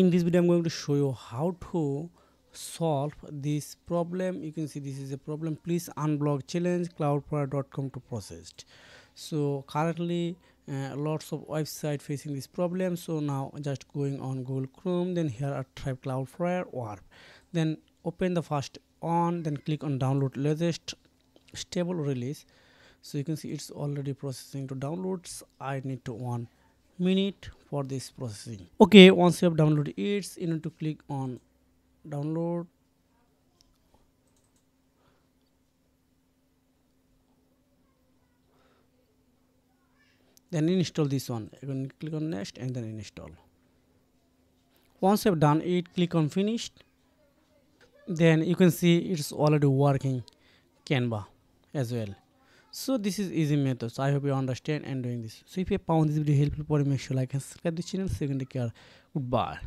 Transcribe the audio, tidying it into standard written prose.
In this video I'm going to show you how to solve this problem. You can see this is a problem. Please unblock challenge cloudflare.com to processed. So currently lots of website facing this problem. So now just going on Google Chrome, then here I type Cloudflare Warp, then open the first one, then click on download latest stable release. So you can see it's already processing to downloads. I need to 1 minute for this processing. Okay, once you have downloaded it, you need to click on download. Then install this one. Again, click on next and then install. Once you have done it, click on finished. Then you can see it's already working Canva as well. So this is easy method. So I hope you understand and doing this. So if you found this video helpful, please make sure like and subscribe to the channel. So you can take care. Goodbye.